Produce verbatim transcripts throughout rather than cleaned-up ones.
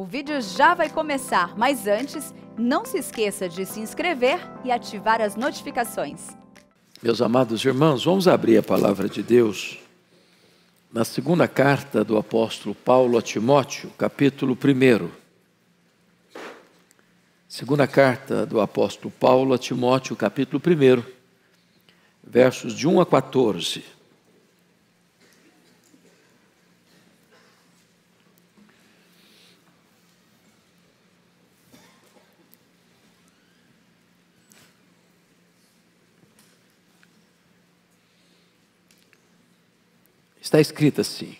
O vídeo já vai começar, mas antes, não se esqueça de se inscrever e ativar as notificações. Meus amados irmãos, vamos abrir a palavra de Deus na segunda carta do apóstolo Paulo a Timóteo, capítulo primeiro. Segunda carta do apóstolo Paulo a Timóteo, capítulo primeiro, versos de um a quatorze. Está escrito assim: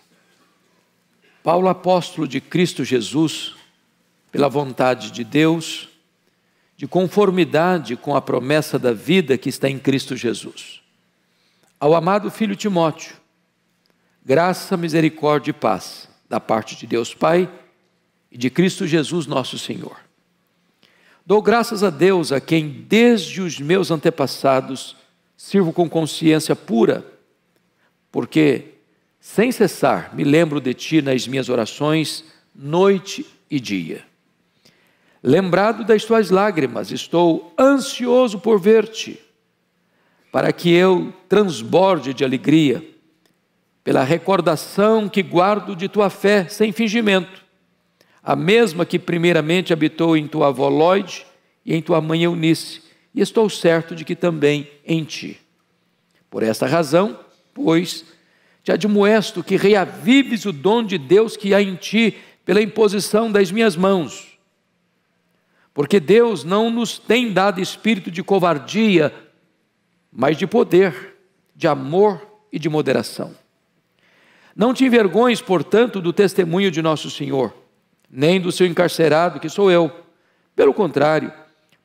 Paulo, apóstolo de Cristo Jesus, pela vontade de Deus, de conformidade com a promessa da vida que está em Cristo Jesus. Ao amado filho Timóteo, graça, misericórdia e paz, da parte de Deus Pai e de Cristo Jesus nosso Senhor. Dou graças a Deus, a quem desde os meus antepassados sirvo com consciência pura, porque sem cessar me lembro de ti nas minhas orações, noite e dia. Lembrado das tuas lágrimas, estou ansioso por ver-te, para que eu transborde de alegria pela recordação que guardo de tua fé sem fingimento, a mesma que primeiramente habitou em tua avó Lóide e em tua mãe Eunice, e estou certo de que também em ti. Por esta razão, pois, te admoesto que reavives o dom de Deus que há em ti pela imposição das minhas mãos. Porque Deus não nos tem dado espírito de covardia, mas de poder, de amor e de moderação. Não te envergonhes, portanto, do testemunho de nosso Senhor, nem do seu encarcerado, que sou eu. Pelo contrário,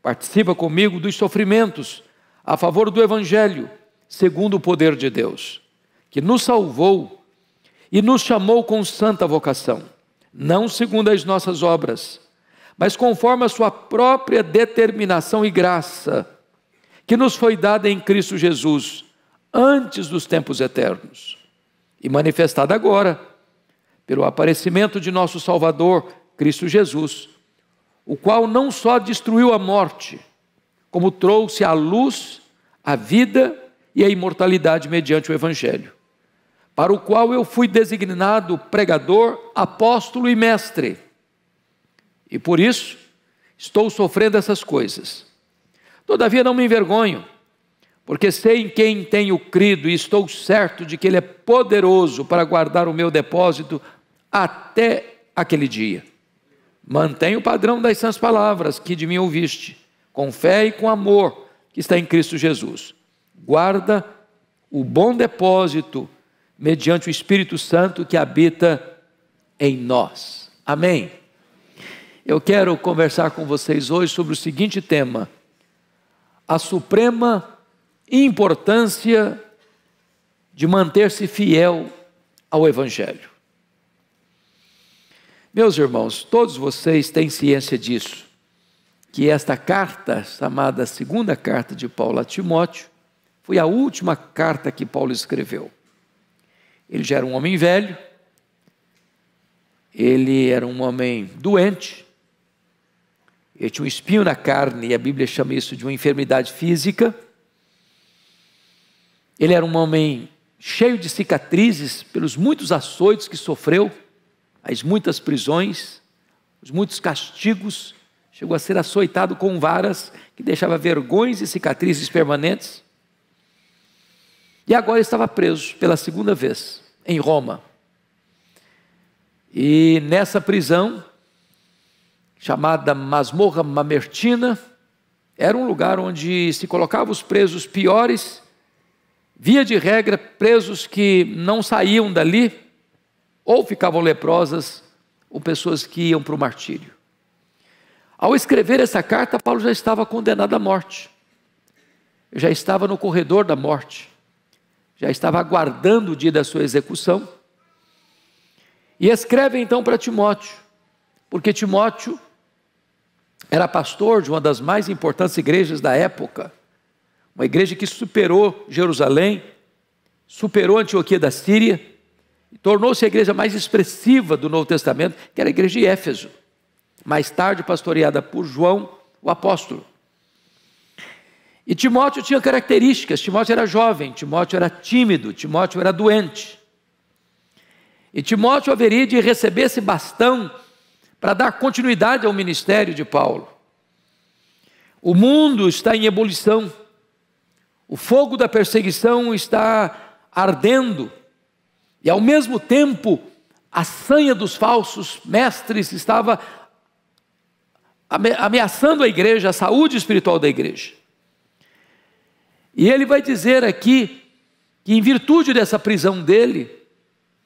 participa comigo dos sofrimentos a favor do Evangelho, segundo o poder de Deus, que nos salvou e nos chamou com santa vocação, não segundo as nossas obras, mas conforme a sua própria determinação e graça, que nos foi dada em Cristo Jesus, antes dos tempos eternos, e manifestada agora, pelo aparecimento de nosso Salvador, Cristo Jesus, o qual não só destruiu a morte, como trouxe à luz a vida e a imortalidade mediante o Evangelho, para o qual eu fui designado pregador, apóstolo e mestre. E por isso, estou sofrendo essas coisas. Todavia não me envergonho, porque sei em quem tenho crido e estou certo de que Ele é poderoso para guardar o meu depósito até aquele dia. Mantenho o padrão das sãs palavras que de mim ouviste, com fé e com amor que está em Cristo Jesus. Guarda o bom depósito mediante o Espírito Santo que habita em nós. Amém. Eu quero conversar com vocês hoje sobre o seguinte tema: a suprema importância de manter-se fiel ao Evangelho. Meus irmãos, todos vocês têm ciência disso, que esta carta, chamada segunda carta de Paulo a Timóteo, foi a última carta que Paulo escreveu. Ele já era um homem velho, ele era um homem doente, ele tinha um espinho na carne, e a Bíblia chama isso de uma enfermidade física. Ele era um homem cheio de cicatrizes pelos muitos açoites que sofreu, as muitas prisões, os muitos castigos. Chegou a ser açoitado com varas, que deixava vergões e cicatrizes permanentes. E agora estava preso pela segunda vez, em Roma. E nessa prisão, chamada Masmorra Mamertina, era um lugar onde se colocavam os presos piores, via de regra presos que não saíam dali, ou ficavam leprosas, ou pessoas que iam para o martírio. Ao escrever essa carta, Paulo já estava condenado à morte, já estava no corredor da morte, já estava aguardando o dia da sua execução, e escreve então para Timóteo, porque Timóteo era pastor de uma das mais importantes igrejas da época, uma igreja que superou Jerusalém, superou a Antioquia da Síria, e tornou-se a igreja mais expressiva do Novo Testamento, que era a igreja de Éfeso. mais tarde pastoreada por João, o apóstolo. E Timóteo tinha características. Timóteo era jovem, Timóteo era tímido, Timóteo era doente. E Timóteo haveria de receber esse bastão para dar continuidade ao ministério de Paulo. O mundo está em ebulição, o fogo da perseguição está ardendo, e ao mesmo tempo a sanha dos falsos mestres estava ameaçando a igreja, a saúde espiritual da igreja. E ele vai dizer aqui que, em virtude dessa prisão dele,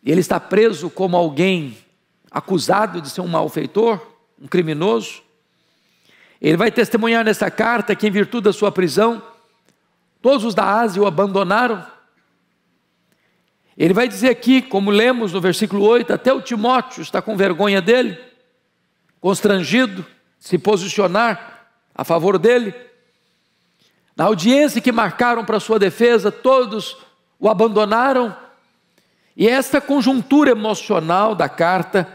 ele está preso como alguém acusado de ser um malfeitor, um criminoso. Ele vai testemunhar nessa carta que, em virtude da sua prisão, todos os da Ásia o abandonaram. Ele vai dizer aqui, como lemos no versículo oito, até o Timóteo está com vergonha dele, constrangido, se posicionar a favor dele. Na audiência que marcaram para sua defesa, todos o abandonaram. E esta conjuntura emocional da carta,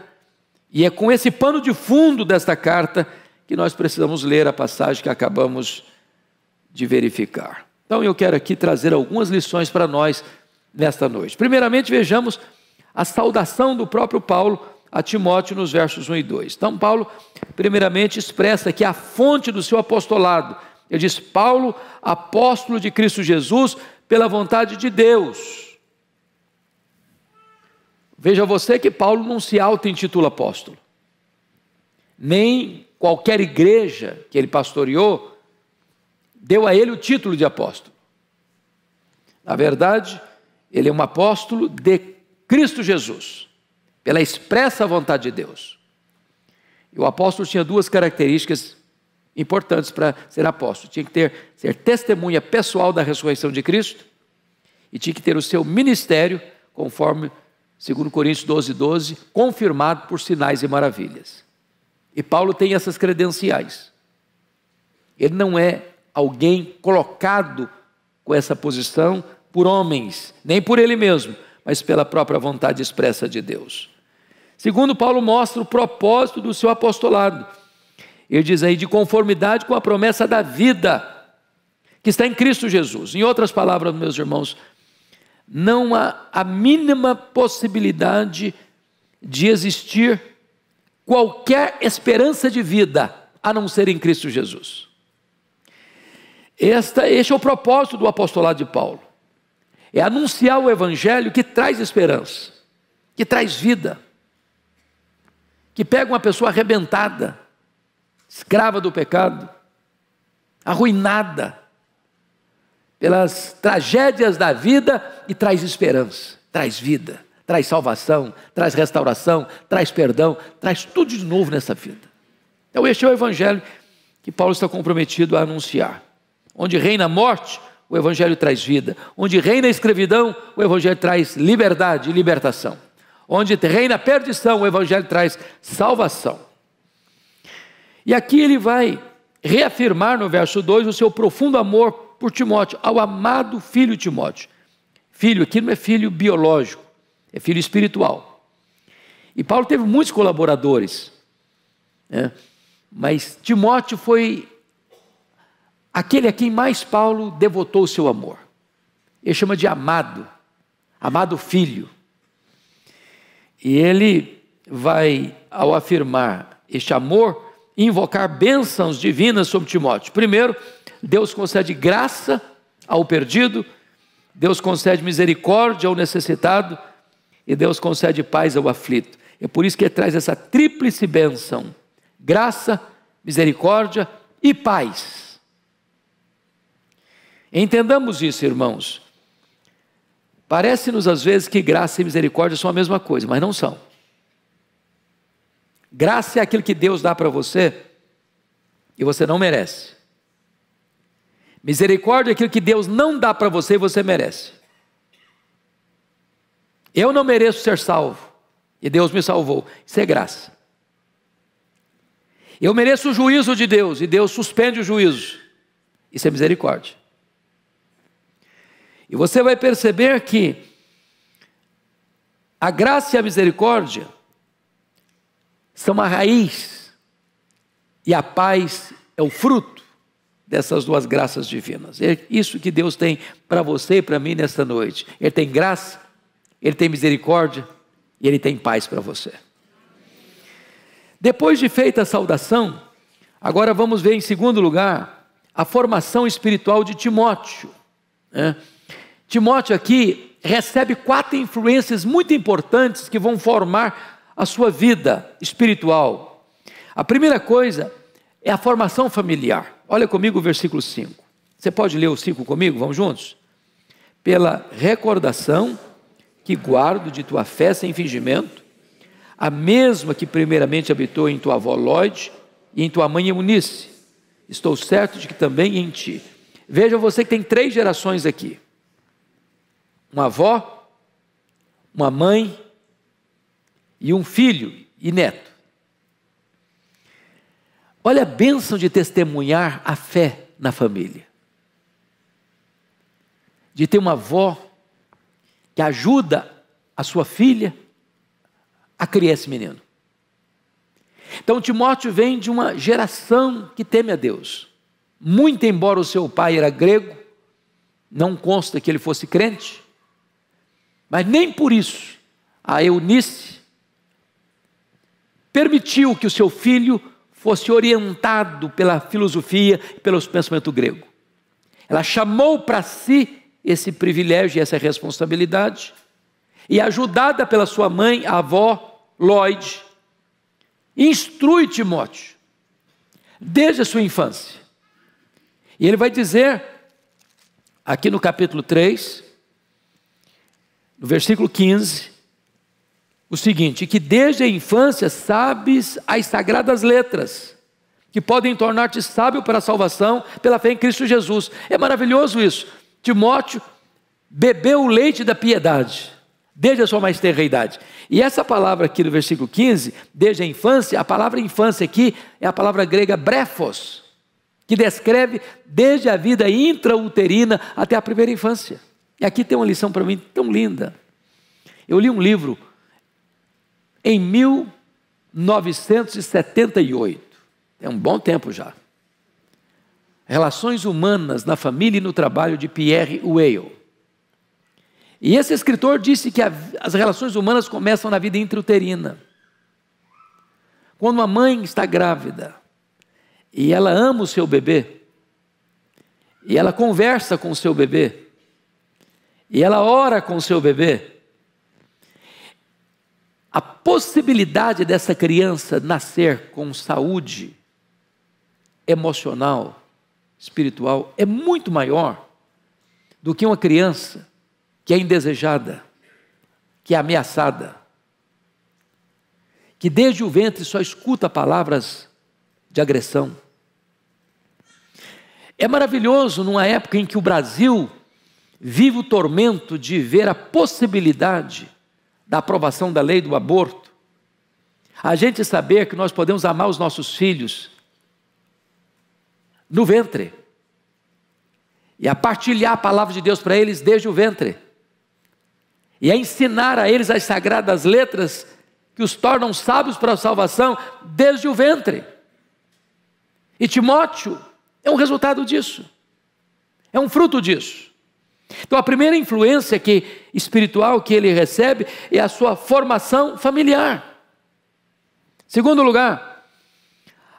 e é com esse pano de fundo desta carta, que nós precisamos ler a passagem que acabamos de verificar. Então eu quero aqui trazer algumas lições para nós nesta noite. Primeiramente vejamos a saudação do próprio Paulo a Timóteo nos versos um e dois. Então Paulo primeiramente expressa que a fonte do seu apostolado, ele diz: Paulo, apóstolo de Cristo Jesus, pela vontade de Deus. Veja você que Paulo não se auto-intitula apóstolo. Nem qualquer igreja que ele pastoreou deu a ele o título de apóstolo. Na verdade, ele é um apóstolo de Cristo Jesus, pela expressa vontade de Deus. E o apóstolo tinha duas características importantes para ser apóstolo: tinha que ter, ser testemunha pessoal da ressurreição de Cristo, e tinha que ter o seu ministério, conforme segundo Coríntios doze, doze, confirmado por sinais e maravilhas. E Paulo tem essas credenciais. Ele não é alguém colocado com essa posição por homens, nem por ele mesmo, mas pela própria vontade expressa de Deus. Segundo, Paulo mostra o propósito do seu apostolado. Ele diz aí: de conformidade com a promessa da vida que está em Cristo Jesus. Em outras palavras, meus irmãos, não há a mínima possibilidade de existir qualquer esperança de vida a não ser em Cristo Jesus. Esta, este é o propósito do apostolado de Paulo: é anunciar o evangelho que traz esperança, que traz vida, que pega uma pessoa arrebentada, escrava do pecado, arruinada pelas tragédias da vida, e traz esperança, traz vida, traz salvação, traz restauração, traz perdão, traz tudo de novo nessa vida. Então este é o evangelho que Paulo está comprometido a anunciar. Onde reina a morte, o evangelho traz vida. Onde reina a escravidão, o evangelho traz liberdade e libertação. Onde reina a perdição, o evangelho traz salvação. E aqui ele vai reafirmar no verso dois o seu profundo amor por Timóteo, ao amado filho Timóteo. Filho aqui não é filho biológico, é filho espiritual. E Paulo teve muitos colaboradores, né? Mas Timóteo foi aquele a quem mais Paulo devotou o seu amor. Ele chama de amado, amado filho. E ele vai, ao afirmar este amor, invocar bênçãos divinas sobre Timóteo. Primeiro, Deus concede graça ao perdido, Deus concede misericórdia ao necessitado, e Deus concede paz ao aflito. É por isso que ele traz essa tríplice bênção: graça, misericórdia e paz. Entendamos isso, irmãos. Parece-nos às vezes que graça e misericórdia são a mesma coisa, mas não são. Graça é aquilo que Deus dá para você e você não merece. Misericórdia é aquilo que Deus não dá para você e você merece. Eu não mereço ser salvo e Deus me salvou. Isso é graça. Eu mereço o juízo de Deus e Deus suspende o juízo. Isso é misericórdia. E você vai perceber que a graça e a misericórdia são a raiz E a paz é o fruto dessas duas graças divinas. É isso que Deus tem para você e para mim nesta noite. Ele tem graça, Ele tem misericórdia e Ele tem paz para você. Depois de feita a saudação, agora vamos ver em segundo lugar a formação espiritual de Timóteo, né? Timóteo aqui recebe quatro influências muito importantes que vão formar a sua vida espiritual. A primeira coisa é a formação familiar. Olha comigo o versículo cinco. Você pode ler o cinco comigo? Vamos juntos? Pela recordação que guardo de tua fé sem fingimento, a mesma que primeiramente habitou em tua avó Lóide e em tua mãe Eunice, estou certo de que também em ti. Veja você que tem três gerações aqui: uma avó, uma mãe e um filho e neto. Olha a bênção de testemunhar a fé na família, de ter uma avó que ajuda a sua filha a criar esse menino. Então Timóteo vem de uma geração que teme a Deus. Muito embora o seu pai era grego, não consta que ele fosse crente, mas nem por isso a Eunice permitiu que o seu filho fosse orientado pela filosofia, pelo pensamento grego. Ela chamou para si esse privilégio e essa responsabilidade, e ajudada pela sua mãe, a avó Lóide, instrui Timóteo desde a sua infância. E ele vai dizer aqui no capítulo três, no versículo quinze, o seguinte: que desde a infância sabes as sagradas letras, que podem tornar-te sábio para a salvação pela fé em Cristo Jesus. É maravilhoso isso. Timóteo bebeu o leite da piedade desde a sua mais tenra idade. E essa palavra aqui do versículo quinze, desde a infância, a palavra infância aqui é a palavra grega brephos, que descreve desde a vida intrauterina até a primeira infância. E aqui tem uma lição para mim tão linda. Eu li um livro em mil novecentos e setenta e oito, é um bom tempo já, Relações Humanas na Família e no Trabalho, de Pierre Weil. E esse escritor disse que a, as relações humanas começam na vida intrauterina. Quando uma mãe está grávida e ela ama o seu bebê, e ela conversa com o seu bebê, e ela ora com o seu bebê, a possibilidade dessa criança nascer com saúde emocional, espiritual, é muito maior do que uma criança que é indesejada, que é ameaçada, que desde o ventre só escuta palavras de agressão. É maravilhoso numa época em que o Brasil vive o tormento de ver a possibilidade da aprovação da lei do aborto, a gente saber que nós podemos amar os nossos filhos no ventre, e a partilhar a palavra de Deus para eles desde o ventre, e a ensinar a eles as sagradas letras que os tornam sábios para a salvação desde o ventre. E Timóteo é um resultado disso, é um fruto disso. Então a primeira influência que, espiritual que ele recebe é a sua formação familiar. Segundo lugar,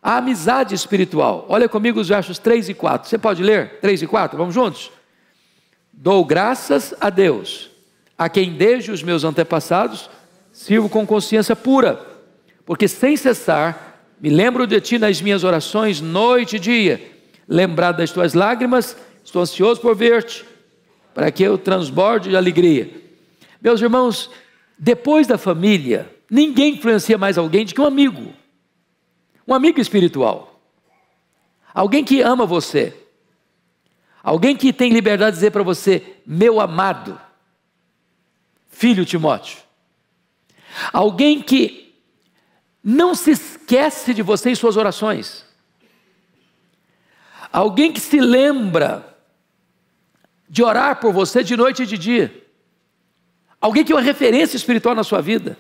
a amizade espiritual. Olha comigo os versos três e quatro, você pode ler três e quatro, vamos juntos? Dou graças a Deus, a quem desde os meus antepassados sirvo com consciência pura, porque sem cessar me lembro de ti nas minhas orações noite e dia, lembrado das tuas lágrimas, estou ansioso por ver-te, para que eu transborde de alegria. Meus irmãos, depois da família, ninguém influencia mais alguém do que um amigo, um amigo espiritual, alguém que ama você, alguém que tem liberdade de dizer para você, meu amado filho Timóteo, alguém que não se esquece de você e suas orações, alguém que se lembra de orar por você de noite e de dia, alguém que é uma referência espiritual na sua vida.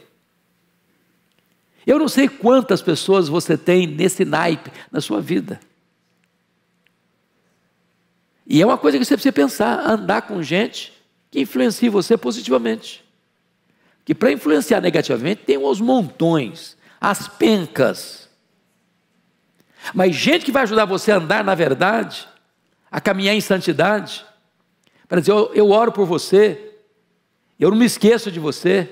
Eu não sei quantas pessoas você tem nesse naipe na sua vida. E é uma coisa que você precisa pensar, andar com gente que influencie você positivamente. Que para influenciar negativamente tem os montões, as pencas. Mas gente que vai ajudar você a andar na verdade, a caminhar em santidade, para dizer, eu, eu oro por você, eu não me esqueço de você,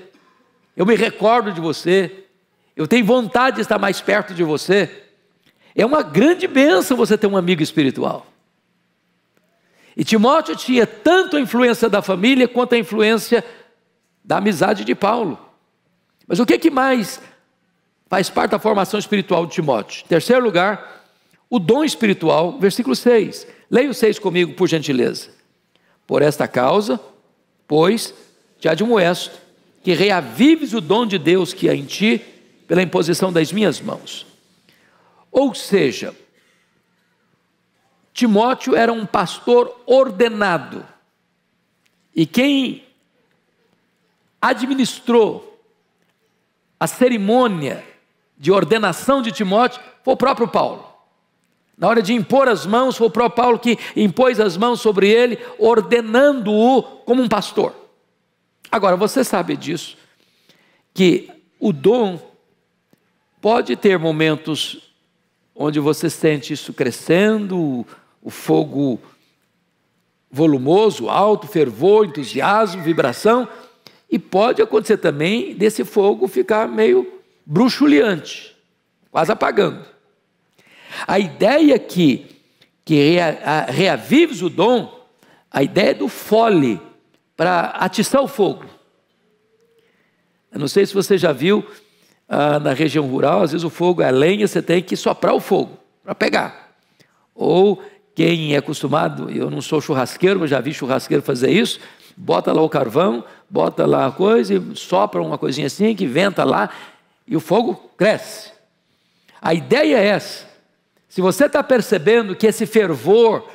eu me recordo de você, eu tenho vontade de estar mais perto de você. É uma grande bênção você ter um amigo espiritual. E Timóteo tinha tanto a influência da família, quanto a influência da amizade de Paulo. Mas o que, que mais faz parte da formação espiritual de Timóteo? Em terceiro lugar, o dom espiritual, versículo seis. Leia o seis comigo, por gentileza. Por esta causa, pois, te admoesto, que reavives o dom de Deus que há em ti, pela imposição das minhas mãos. Ou seja, Timóteo era um pastor ordenado, e quem administrou a cerimônia de ordenação de Timóteo foi o próprio Paulo. Na hora de impor as mãos, foi o próprio Paulo que impôs as mãos sobre ele, ordenando-o como um pastor. Agora, você sabe disso, que o dom pode ter momentos onde você sente isso crescendo, o fogo volumoso, alto, fervor, entusiasmo, vibração, e pode acontecer também desse fogo ficar meio bruxuleante, quase apagando. A ideia que, que reavives o dom, a ideia é do fole, para atiçar o fogo. Eu não sei se você já viu, ah, na região rural, às vezes o fogo é lenha, você tem que soprar o fogo para pegar. Ou quem é acostumado, eu não sou churrasqueiro, mas já vi churrasqueiro fazer isso, bota lá o carvão, bota lá a coisa e sopra uma coisinha assim, que venta lá e o fogo cresce. A ideia é essa. Se você está percebendo que esse fervor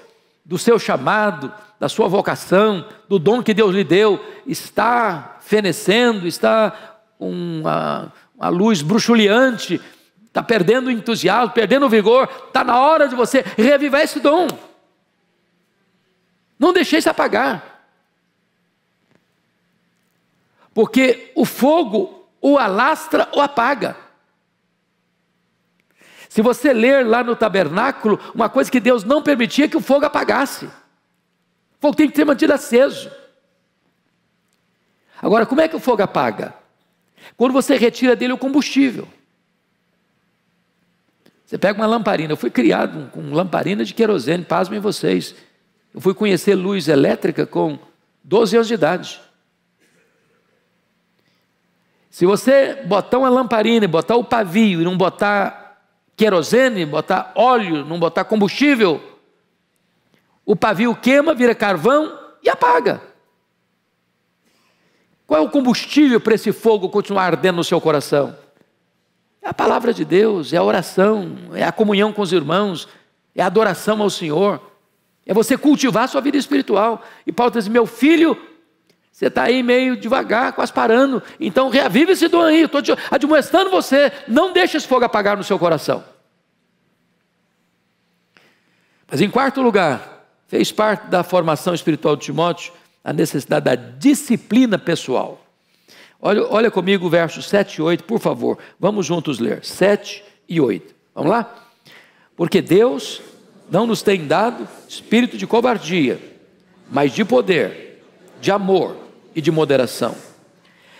do seu chamado, da sua vocação, do dom que Deus lhe deu, está fenecendo, está uma... a luz bruxuleante, está perdendo o entusiasmo, perdendo o vigor, está na hora de você reviver esse dom. Não deixe se apagar. Porque o fogo o alastra ou apaga. Se você ler lá no tabernáculo, uma coisa que Deus não permitia que o fogo apagasse. O fogo tem que ser mantido aceso. Agora, como é que o fogo apaga? Quando você retira dele o combustível. Você pega uma lamparina. Eu fui criado com lamparina de querosene, pasmem vocês. Eu fui conhecer luz elétrica com doze anos de idade. Se você botar uma lamparina, botar o pavio e não botar querosene, botar óleo, não botar combustível, o pavio queima, vira carvão e apaga. Qual é o combustível para esse fogo continuar ardendo no seu coração? É a palavra de Deus, é a oração, é a comunhão com os irmãos, é a adoração ao Senhor, é você cultivar a sua vida espiritual. E Paulo diz, meu filho, você está aí meio devagar, quase parando, então reavive esse dom aí, eu estou admoestando você, não deixe esse fogo apagar no seu coração. Mas em quarto lugar, fez parte da formação espiritual de Timóteo, a necessidade da disciplina pessoal. Olha, olha comigo o verso sete e oito, por favor. Vamos juntos ler, sete e oito. Vamos lá? Porque Deus não nos tem dado espírito de covardia, mas de poder, de amor e de moderação.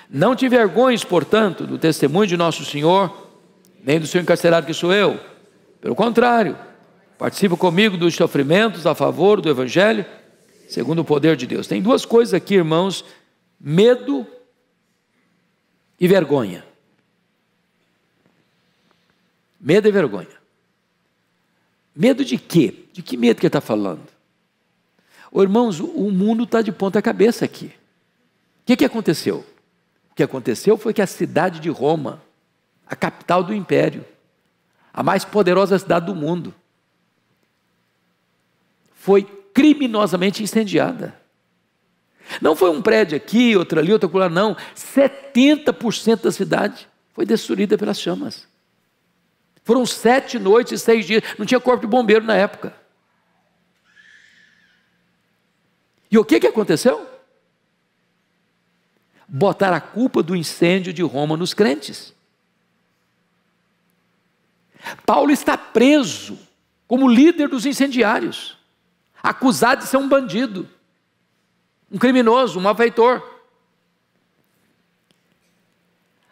Não te envergonhes, portanto, do testemunho de nosso Senhor, nem do seu encarcerado que sou eu. Pelo contrário, participa comigo dos sofrimentos a favor do Evangelho, segundo o poder de Deus. Tem duas coisas aqui, irmãos, medo e vergonha. Medo e vergonha. Medo de quê? De que medo que ele está falando? Oh, irmãos, o mundo está de ponta cabeça aqui. O que, que aconteceu? O que aconteceu foi que a cidade de Roma, a capital do império, a mais poderosa cidade do mundo, foi criminosamente incendiada. Não foi um prédio aqui, outro ali, outro lá, não. setenta por cento da cidade foi destruída pelas chamas. Foram sete noites e seis dias. Não tinha corpo de bombeiro na época. E o que, que aconteceu? Botar a culpa do incêndio de Roma nos crentes. Paulo está preso como líder dos incendiários, acusado de ser um bandido, um criminoso, um malfeitor.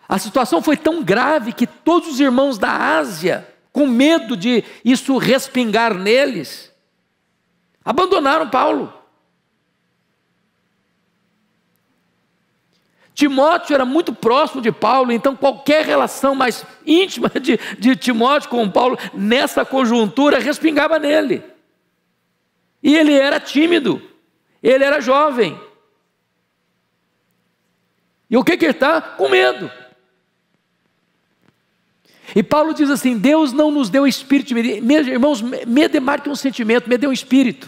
A situação foi tão grave que todos os irmãos da Ásia, com medo de isso respingar neles, abandonaram Paulo. Timóteo era muito próximo de Paulo, então qualquer relação mais íntima de, de Timóteo com Paulo, nessa conjuntura, respingava nele. E ele era tímido, ele era jovem. E o que que ele está? Com medo. E Paulo diz assim: Deus não nos deu espírito de medo. Irmãos, medo é mais que um sentimento, medo é um espírito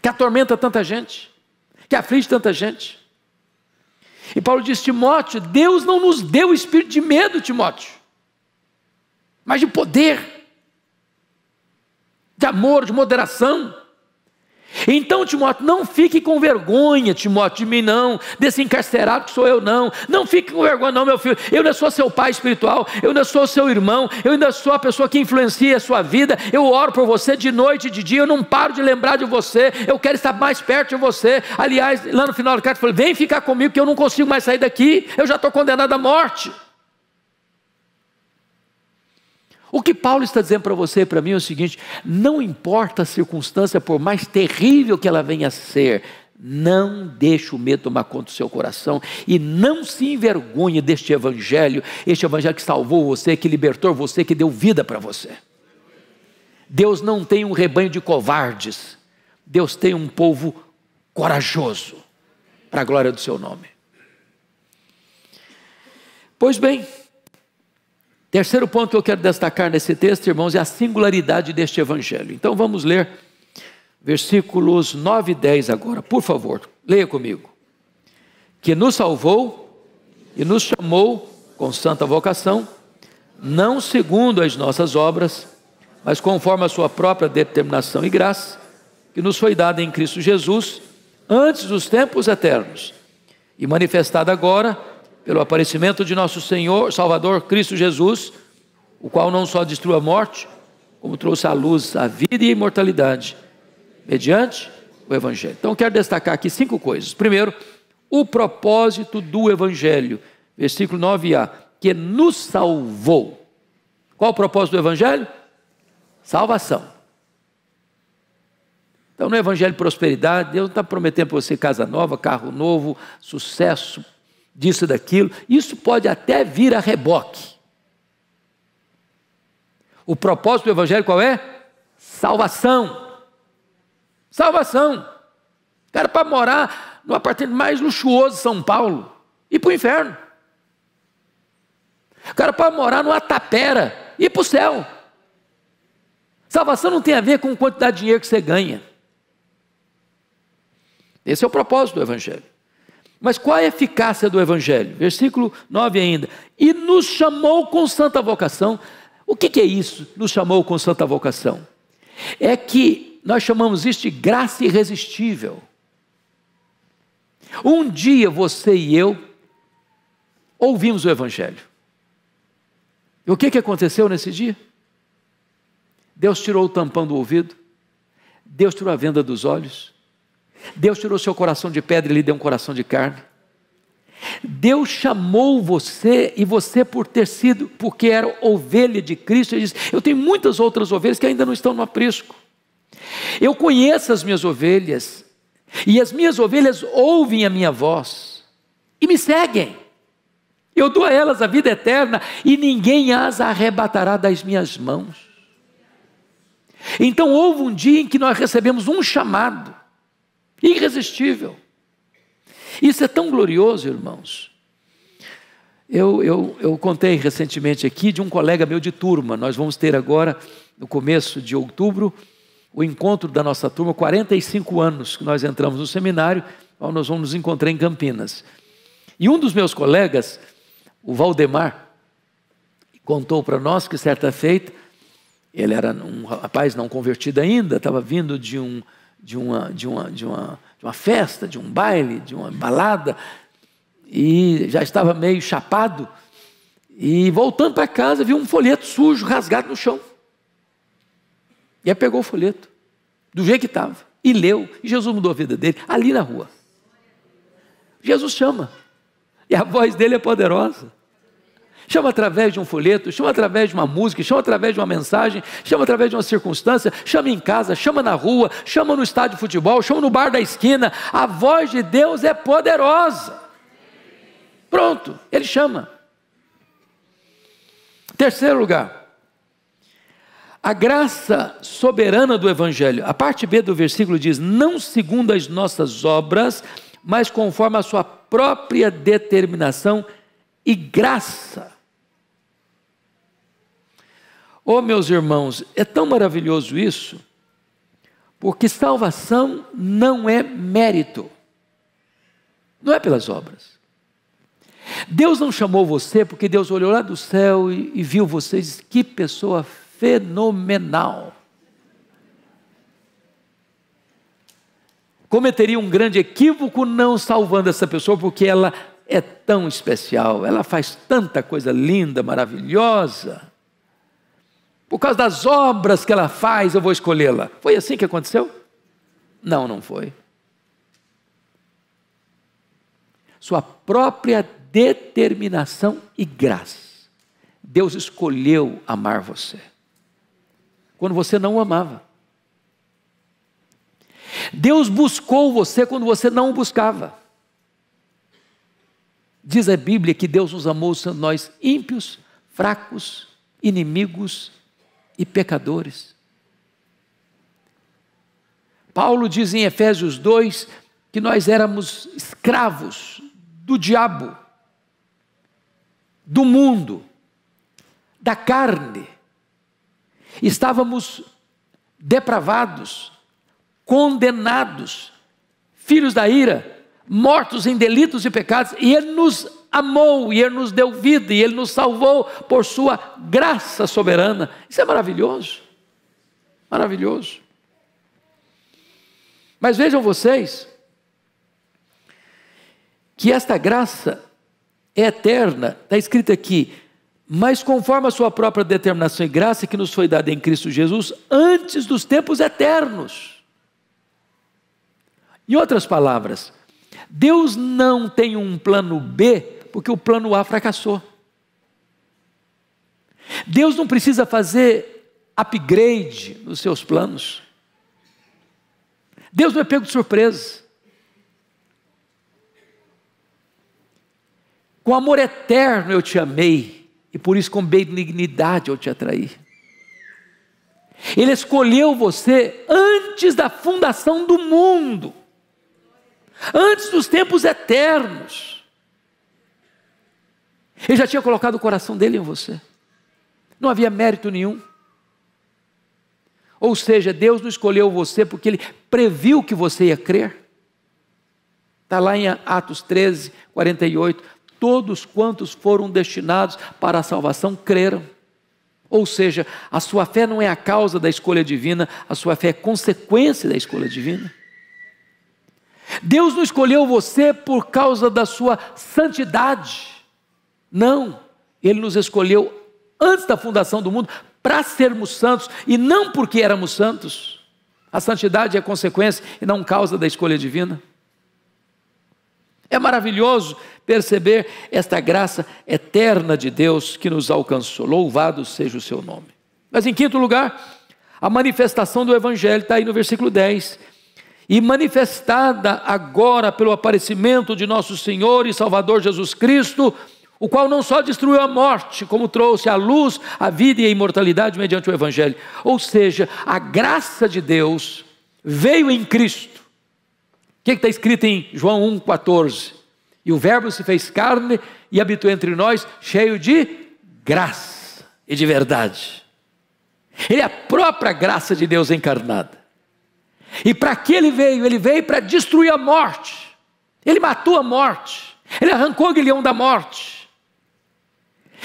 que atormenta tanta gente, que aflige tanta gente. E Paulo diz: Timóteo, Deus não nos deu o espírito de medo, Timóteo, mas de poder, de amor, de moderação. Então, Timóteo, não fique com vergonha, Timóteo, de mim não, desse encarcerado que sou eu não. Não fique com vergonha não, meu filho. Eu não sou seu pai espiritual, eu não sou seu irmão, eu ainda sou a pessoa que influencia a sua vida. Eu oro por você de noite e de dia, eu não paro de lembrar de você, eu quero estar mais perto de você. Aliás, lá no final da carta, eu falei: vem ficar comigo que eu não consigo mais sair daqui, eu já estou condenado à morte. O que Paulo está dizendo para você e para mim é o seguinte: não importa a circunstância, por mais terrível que ela venha a ser, não deixe o medo tomar conta do seu coração e não se envergonhe deste evangelho, este evangelho que salvou você, que libertou você, que deu vida para você. Deus não tem um rebanho de covardes, Deus tem um povo corajoso, para a glória do seu nome. Pois bem, terceiro ponto que eu quero destacar nesse texto, irmãos, é a singularidade deste evangelho. Então vamos ler versículos nove e dez agora, por favor, leia comigo. Que nos salvou e nos chamou com santa vocação, não segundo as nossas obras, mas conforme a sua própria determinação e graça, que nos foi dada em Cristo Jesus, antes dos tempos eternos, e manifestada agora, pelo aparecimento de nosso Senhor, Salvador, Cristo Jesus, o qual não só destruiu a morte, como trouxe à luz a vida e a imortalidade, mediante o evangelho. Então eu quero destacar aqui cinco coisas. Primeiro, o propósito do evangelho, versículo nove a, que nos salvou. Qual o propósito do evangelho? Salvação. Então no evangelho prosperidade, Deus não está prometendo para você casa nova, carro novo, sucesso, disso e daquilo. Isso pode até vir a reboque. O propósito do evangelho qual é? Salvação. Salvação. Cara, para morar no apartamento mais luxuoso de São Paulo e para o inferno. Cara, para morar no Atapera e para o céu. Salvação não tem a ver com quantidade de dinheiro que você ganha. Esse é o propósito do evangelho. Mas qual é a eficácia do evangelho? Versículo nove ainda. E nos chamou com santa vocação. O que, que é isso? Nos chamou com santa vocação. É que nós chamamos isso de graça irresistível. Um dia você e eu ouvimos o evangelho. E o que, que aconteceu nesse dia? Deus tirou o tampão do ouvido. Deus tirou a venda dos olhos. Deus tirou seu coração de pedra e lhe deu um coração de carne. Deus chamou você, e você por ter sido, porque era ovelha de Cristo, ele disse: eu tenho muitas outras ovelhas que ainda não estão no aprisco. Eu conheço as minhas ovelhas, e as minhas ovelhas ouvem a minha voz, e me seguem. Eu dou a elas a vida eterna, e ninguém as arrebatará das minhas mãos. Então houve um dia em que nós recebemos um chamado irresistível. Isso é tão glorioso, irmãos. Eu, eu, eu contei recentemente aqui de um colega meu de turma. Nós vamos ter agora, no começo de outubro, o encontro da nossa turma, quarenta e cinco anos que nós entramos no seminário, nós vamos nos encontrar em Campinas. E um dos meus colegas, o Valdemar contou para nós que certa feita, ele era um rapaz não convertido ainda, estava vindo de, um, de, uma, de, uma, de, uma, de uma festa, de um baile, de uma balada, e já estava meio chapado, e voltando para casa, viu um folheto sujo, rasgado no chão. E aí pegou o folheto, do jeito que estava, e leu, e Jesus mudou a vida dele, ali na rua. Jesus chama, e a voz dele é poderosa. Chama através de um folheto, chama através de uma música, chama através de uma mensagem, chama através de uma circunstância, chama em casa, chama na rua, chama no estádio de futebol, chama no bar da esquina. A voz de Deus é poderosa. Pronto, ele chama. Terceiro lugar, a graça soberana do Evangelho. A parte B do versículo diz, não segundo as nossas obras, mas conforme a sua própria determinação e graça. Oh, meus irmãos, é tão maravilhoso isso, porque salvação não é mérito, não é pelas obras. Deus não chamou você porque Deus olhou lá do céu e, e viu vocês, que pessoa fenomenal. Cometeria um grande equívoco não salvando essa pessoa, porque ela é tão especial, ela faz tanta coisa linda, maravilhosa. Por causa das obras que ela faz, eu vou escolhê-la. Foi assim que aconteceu? Não, não foi. Sua própria determinação e graça. Deus escolheu amar você, quando você não o amava. Deus buscou você quando você não o buscava. Diz a Bíblia que Deus nos amou sendo nós ímpios, fracos, inimigos e pecadores. Paulo diz em Efésios dois que nós éramos escravos do diabo, do mundo, da carne. Estávamos depravados, condenados, filhos da ira, mortos em delitos e pecados, e Ele nos amou, e Ele nos deu vida, e Ele nos salvou por sua graça soberana. Isso é maravilhoso, maravilhoso. Mas vejam vocês, que esta graça é eterna, está escrito aqui, mas conforme a sua própria determinação e graça que nos foi dada em Cristo Jesus, antes dos tempos eternos. Em outras palavras, Deus não tem um plano B, porque o plano A fracassou. Deus não precisa fazer upgrade nos seus planos. Deus não é pego de surpresa. Com amor eterno eu te amei, e por isso com benignidade eu te atraí. Ele escolheu você antes da fundação do mundo, antes dos tempos eternos. Ele já tinha colocado o coração dele em você. Não havia mérito nenhum. Ou seja, Deus não escolheu você porque Ele previu que você ia crer. Está lá em Atos treze, quarenta e oito. Todos quantos foram destinados para a salvação creram. Ou seja, a sua fé não é a causa da escolha divina, a sua fé é consequência da escolha divina. Deus não escolheu você por causa da sua santidade. Não, Ele nos escolheu antes da fundação do mundo para sermos santos e não porque éramos santos. A santidade é consequência e não causa da escolha divina. É maravilhoso perceber esta graça eterna de Deus que nos alcançou. Louvado seja o seu nome. Mas em quinto lugar, a manifestação do Evangelho está aí no versículo dez. E manifestada agora pelo aparecimento de nosso Senhor e Salvador Jesus Cristo, o qual não só destruiu a morte, como trouxe à luz a vida e a imortalidade mediante o Evangelho. Ou seja, a graça de Deus veio em Cristo. O que está escrito em João um, quatorze? E o Verbo se fez carne e habitou entre nós, cheio de graça e de verdade. Ele é a própria graça de Deus encarnada. E para que Ele veio? Ele veio para destruir a morte. Ele matou a morte. Ele arrancou o aguilhão da morte.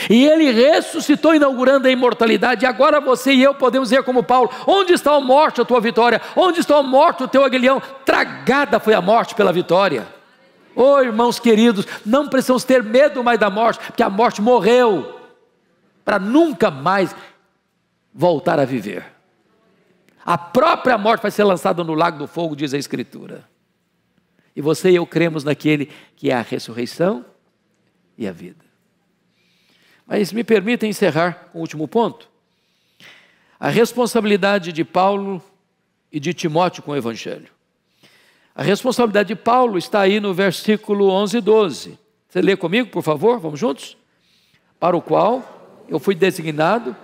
E ele ressuscitou inaugurando a imortalidade. E agora você e eu podemos dizer como Paulo: onde está a morte, a tua vitória? Onde está a morte, o teu aguilhão? Tragada foi a morte pela vitória. Oh, irmãos queridos, não precisamos ter medo mais da morte, porque a morte morreu para nunca mais voltar a viver. A própria morte vai ser lançada no lago do fogo, diz a Escritura. E você e eu cremos naquele que é a ressurreição e a vida. Mas me permitem encerrar com o último ponto. A responsabilidade de Paulo e de Timóteo com o Evangelho. A responsabilidade de Paulo está aí no versículo onze e doze. Você lê comigo, por favor? Vamos juntos? Para o qual eu fui designado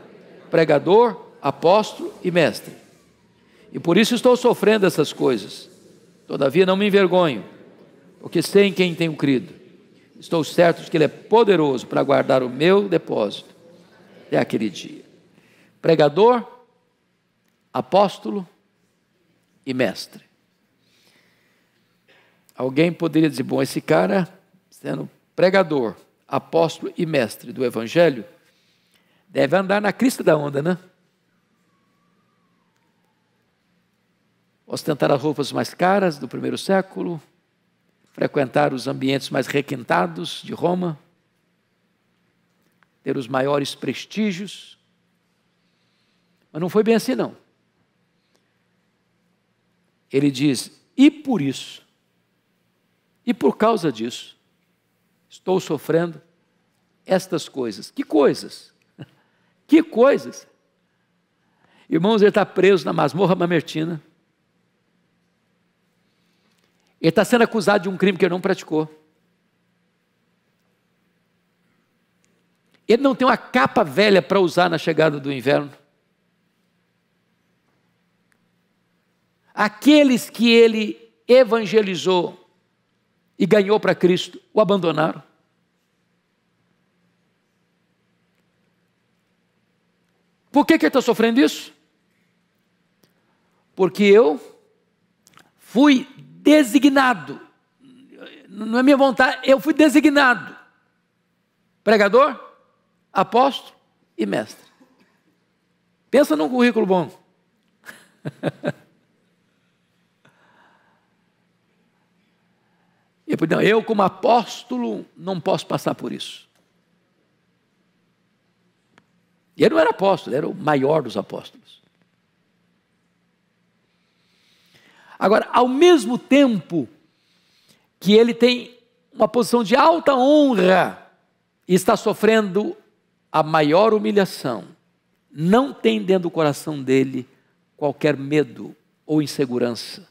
pregador, apóstolo e mestre. E por isso estou sofrendo essas coisas. Todavia não me envergonho, porque sei em quem tenho crido. Estou certo de que Ele é poderoso para guardar o meu depósito até aquele dia. Pregador, apóstolo e mestre. Alguém poderia dizer: bom, esse cara, sendo pregador, apóstolo e mestre do Evangelho, deve andar na crista da onda, né? Ostentar as roupas mais caras do primeiro século, frequentar os ambientes mais requintados de Roma, ter os maiores prestígios. Mas não foi bem assim, não. Ele diz: e por isso, e por causa disso, estou sofrendo estas coisas. Que coisas? Que coisas? Irmãos, ele está preso na Masmorra Mamertina. Ele está sendo acusado de um crime que ele não praticou. Ele não tem uma capa velha para usar na chegada do inverno. Aqueles que ele evangelizou e ganhou para Cristo o abandonaram. Por que que ele está sofrendo isso? Porque eu fui designado, não é minha vontade, eu fui designado pregador, apóstolo e mestre. Pensa num currículo bom. Eu, como apóstolo, não posso passar por isso. E ele não era apóstolo, ele era o maior dos apóstolos. Agora, ao mesmo tempo que ele tem uma posição de alta honra e está sofrendo a maior humilhação, não tem dentro do coração dele qualquer medo ou insegurança.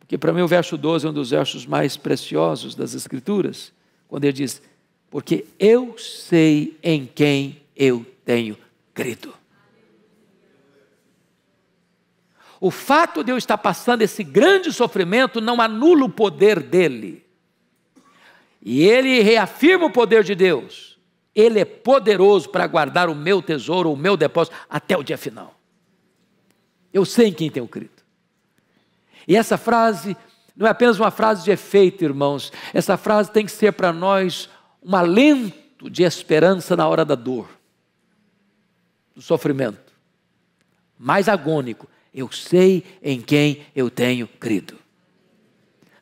Porque para mim o verso doze é um dos versos mais preciosos das Escrituras, quando ele diz: porque eu sei em quem eu tenho crido. O fato de eu estar passando esse grande sofrimento não anula o poder dele. E ele reafirma o poder de Deus. Ele é poderoso para guardar o meu tesouro, o meu depósito, até o dia final. Eu sei em quem tenho crido. E essa frase não é apenas uma frase de efeito, irmãos. Essa frase tem que ser para nós um alento de esperança na hora da dor, do sofrimento mais agônico. Eu sei em quem eu tenho crido.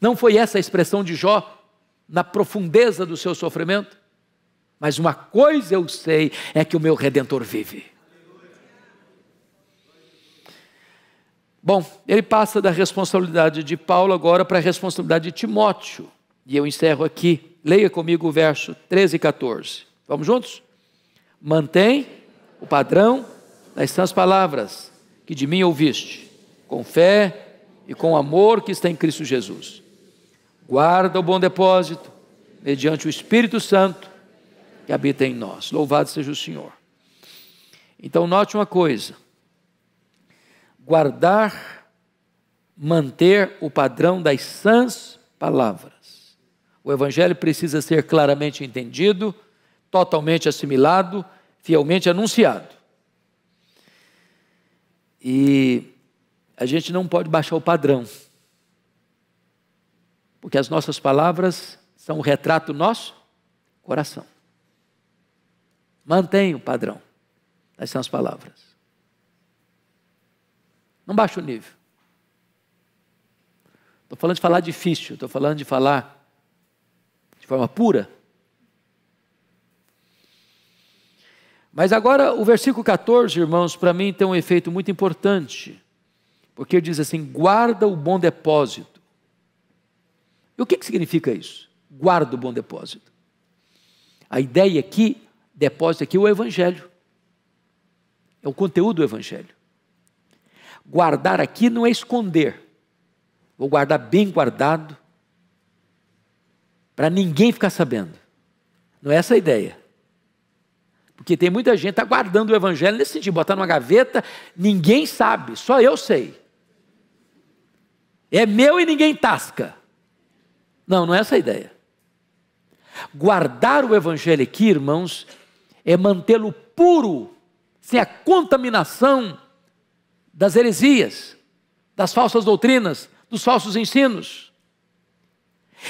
Não foi essa a expressão de Jó na profundeza do seu sofrimento? Mas uma coisa eu sei, é que o meu Redentor vive. Bom, ele passa da responsabilidade de Paulo agora para a responsabilidade de Timóteo. E eu encerro aqui. Leia comigo o verso treze e quatorze. Vamos juntos? Mantém o padrão das sãs palavras que de mim ouviste, com fé e com amor que está em Cristo Jesus. Guarda o bom depósito, mediante o Espírito Santo que habita em nós. Louvado seja o Senhor. Então note uma coisa: guardar, manter o padrão das sãs palavras. O Evangelho precisa ser claramente entendido, totalmente assimilado, fielmente anunciado. E a gente não pode baixar o padrão, porque as nossas palavras são o retrato do nosso coração. Mantenha o padrão. Essas são as palavras. Não baixa o nível. Estou falando de falar difícil, estou falando de falar de forma pura. Mas agora o versículo quatorze, irmãos, para mim tem um efeito muito importante, porque ele diz assim, guarda o bom depósito. E o que, que significa isso? Guarda o bom depósito. A ideia aqui, depósito aqui, é o Evangelho. É o conteúdo do Evangelho. Guardar aqui não é esconder. Vou guardar bem guardado, para ninguém ficar sabendo. Não é essa a ideia. Porque tem muita gente que está guardando o Evangelho nesse sentido, botar numa gaveta, ninguém sabe, só eu sei. É meu e ninguém tasca. Não, não é essa a ideia. Guardar o Evangelho aqui, irmãos, é mantê-lo puro, sem a contaminação das heresias, das falsas doutrinas, dos falsos ensinos.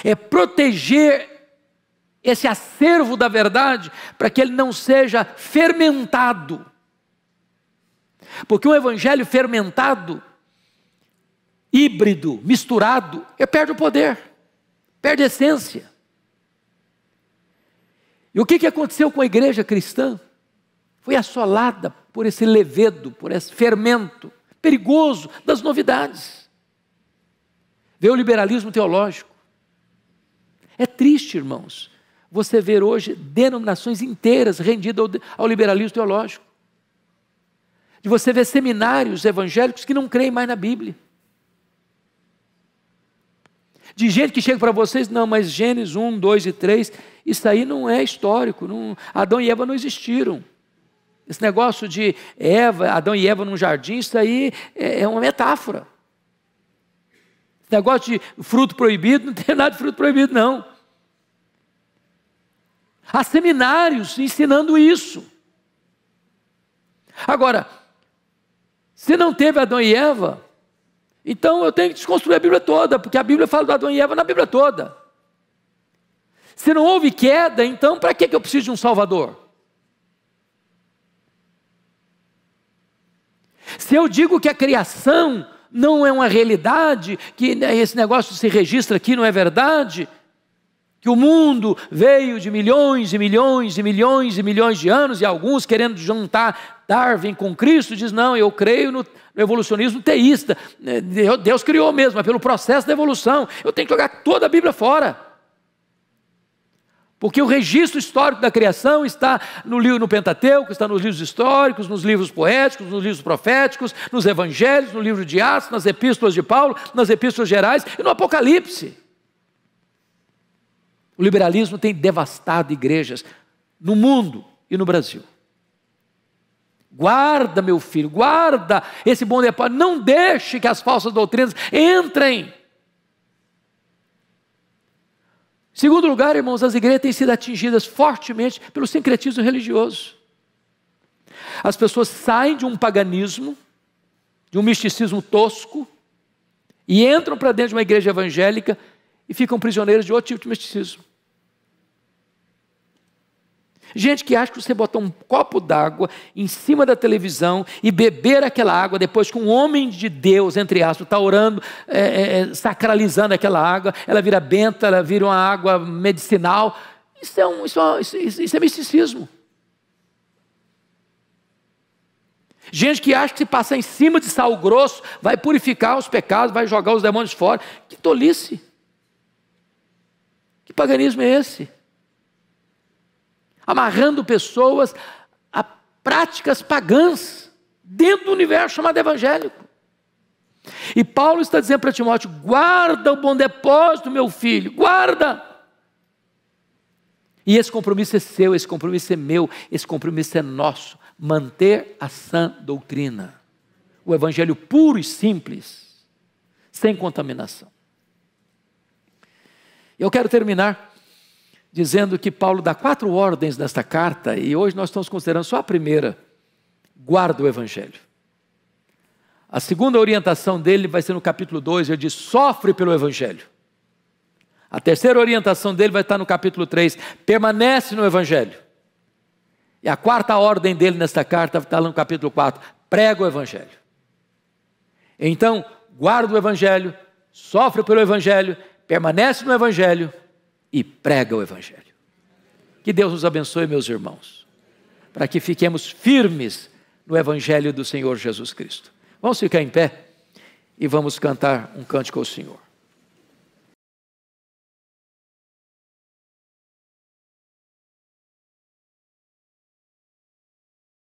É proteger esse acervo da verdade, para que ele não seja fermentado. Porque um evangelho fermentado, híbrido, misturado, ele perde o poder, perde a essência. E o que, que aconteceu com a igreja cristã? Foi assolada por esse levedo, por esse fermento perigoso das novidades. Veio o liberalismo teológico. É triste, irmãos, você vê hoje denominações inteiras rendidas ao, ao liberalismo teológico. De você ver seminários evangélicos que não creem mais na Bíblia. De gente que chega para vocês, não, mas Gênesis um, dois e três, isso aí não é histórico, não, Adão e Eva não existiram. Esse negócio de Eva, Adão e Eva num jardim, isso aí é, é uma metáfora. Esse negócio de fruto proibido, não tem nada de fruto proibido, não. Há seminários ensinando isso. Agora, se não teve Adão e Eva, então eu tenho que desconstruir a Bíblia toda, porque a Bíblia fala de Adão e Eva na Bíblia toda. Se não houve queda, então para que eu preciso de um Salvador? Se eu digo que a criação não é uma realidade, que esse negócio se registra aqui não é verdade, que o mundo veio de milhões e milhões e milhões e milhões de anos, e alguns querendo juntar Darwin com Cristo, diz, não, eu creio no evolucionismo teísta, Deus criou mesmo, mas pelo processo da evolução, eu tenho que jogar toda a Bíblia fora, porque o registro histórico da criação está no livro no Pentateuco, está nos livros históricos, nos livros poéticos, nos livros proféticos, nos evangelhos, no livro de Atos, nas epístolas de Paulo, nas epístolas gerais e no Apocalipse. O liberalismo tem devastado igrejas no mundo e no Brasil. Guarda, meu filho, guarda esse bom depósito. Não deixe que as falsas doutrinas entrem. Segundo lugar, irmãos, as igrejas têm sido atingidas fortemente pelo sincretismo religioso. As pessoas saem de um paganismo, de um misticismo tosco, e entram para dentro de uma igreja evangélica e ficam prisioneiros de outro tipo de misticismo. Gente que acha que você botar um copo d'água em cima da televisão e beber aquela água, depois que um homem de Deus, entre aspas, está orando, é, é, sacralizando aquela água, ela vira benta, ela vira uma água medicinal. Isso é, um, isso é, isso, isso é misticismo. Gente que acha que se passar em cima de sal grosso, vai purificar os pecados, vai jogar os demônios fora. Que tolice! Que paganismo é esse? Amarrando pessoas a práticas pagãs dentro do universo chamado evangélico. E Paulo está dizendo para Timóteo, guarda o bom depósito, meu filho, guarda. E esse compromisso é seu, esse compromisso é meu, esse compromisso é nosso. Manter a sã doutrina. O evangelho puro e simples, sem contaminação. Eu quero terminar dizendo que Paulo dá quatro ordens nesta carta, e hoje nós estamos considerando só a primeira, guarda o Evangelho. A segunda orientação dele vai ser no capítulo dois, ele diz, sofre pelo Evangelho. A terceira orientação dele vai estar no capítulo três, permanece no Evangelho. E a quarta ordem dele nesta carta está lá no capítulo quatro. Prega o evangelho. Então, guarda o evangelho, sofre pelo evangelho, permanece no evangelho e prega o evangelho. Que Deus nos abençoe, meus irmãos, para que fiquemos firmes no evangelho do Senhor Jesus Cristo. Vamos ficar em pé e vamos cantar um cântico ao Senhor.